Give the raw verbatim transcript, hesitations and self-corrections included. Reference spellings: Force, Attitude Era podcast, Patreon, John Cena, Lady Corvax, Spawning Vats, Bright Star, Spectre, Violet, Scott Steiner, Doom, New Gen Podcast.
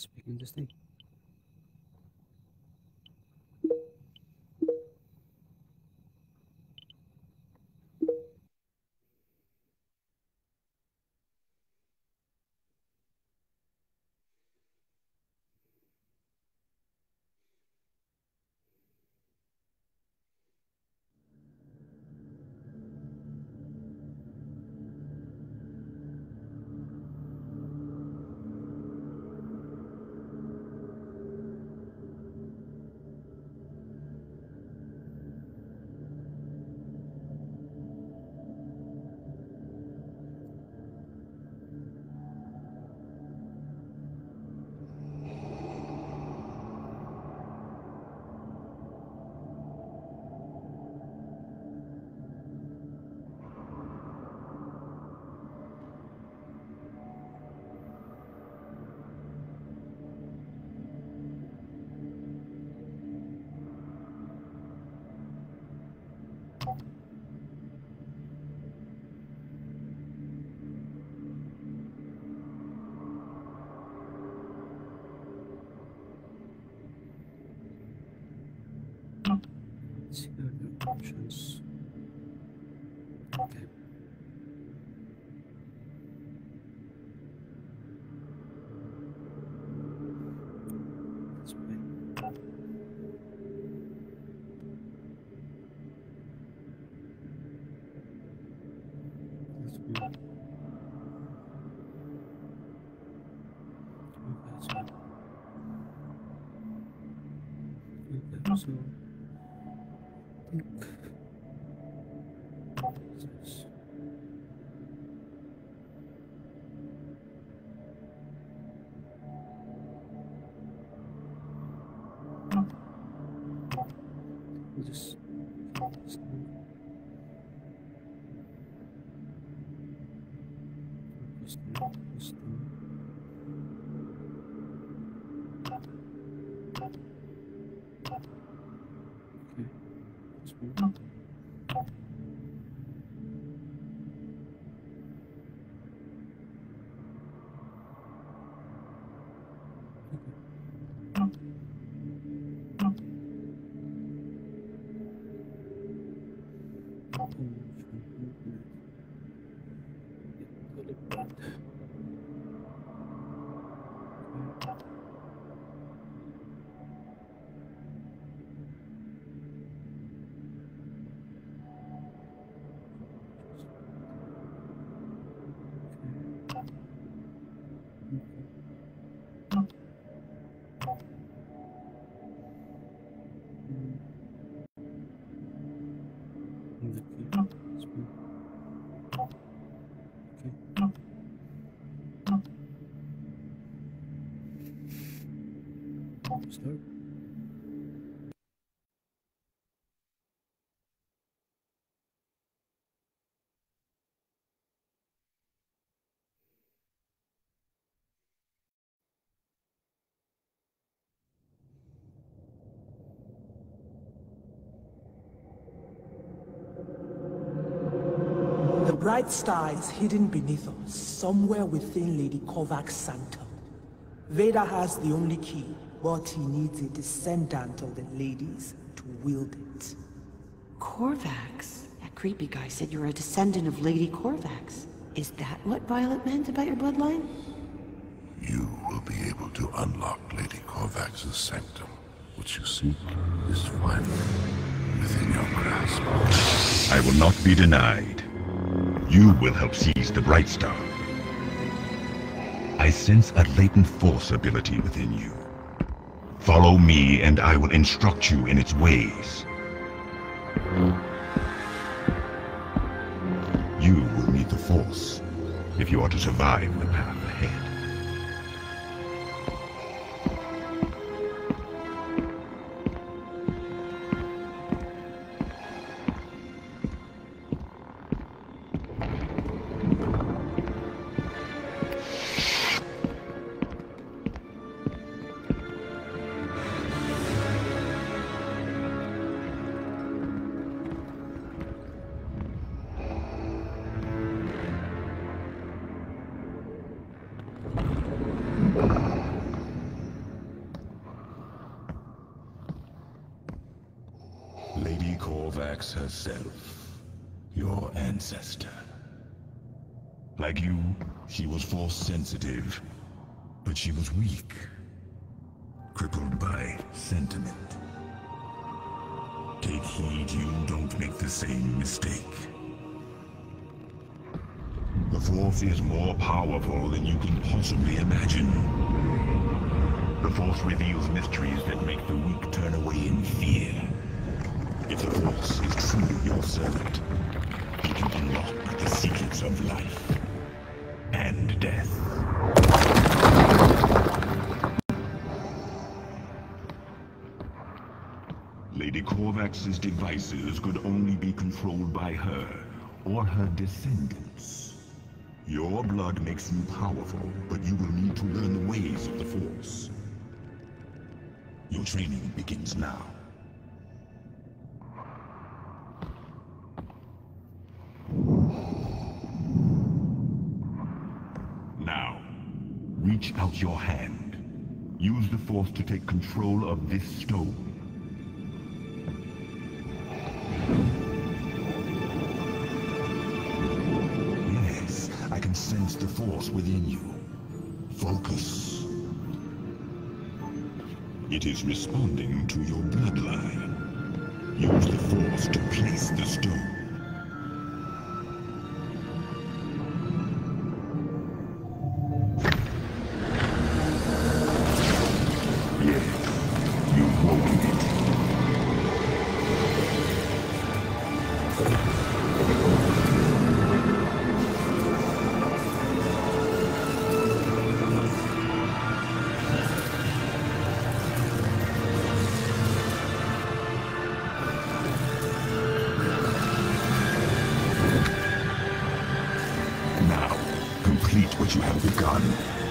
This will be interesting. Options. Okay. That's right. That's good. That's right. That's right. Start. The Bright Star is hidden beneath us, somewhere within Lady Corvax's sanctum. Vader has the only key. But he needs a descendant of the ladies to wield it. Corvax? That creepy guy said you're a descendant of Lady Corvax. Is that what Violet meant about your bloodline? You will be able to unlock Lady Corvax's sanctum. What you seek is finally within your grasp. I will not be denied. You will help seize the Bright Star. I sense a latent force ability within you. Follow me, and I will instruct you in its ways. You will need the Force if you are to survive the path ahead. Corvax herself, your ancestor. Like you, she was force sensitive, but she was weak, crippled by sentiment. Take heed you don't make the same mistake. The Force is more powerful than you can possibly imagine. The Force reveals mysteries that make the weak turn away in fear. If the Force is truly your servant, it can unlock the secrets of life and death. Lady Corvax's devices could only be controlled by her or her descendants. Your blood makes you powerful, but you will need to learn the ways of the Force. Your training begins now. Now, reach out your hand. Use the Force to take control of this stone. Sense the Force within you. Focus. It is responding to your bloodline. Use the Force to place the stone. Complete what you have begun.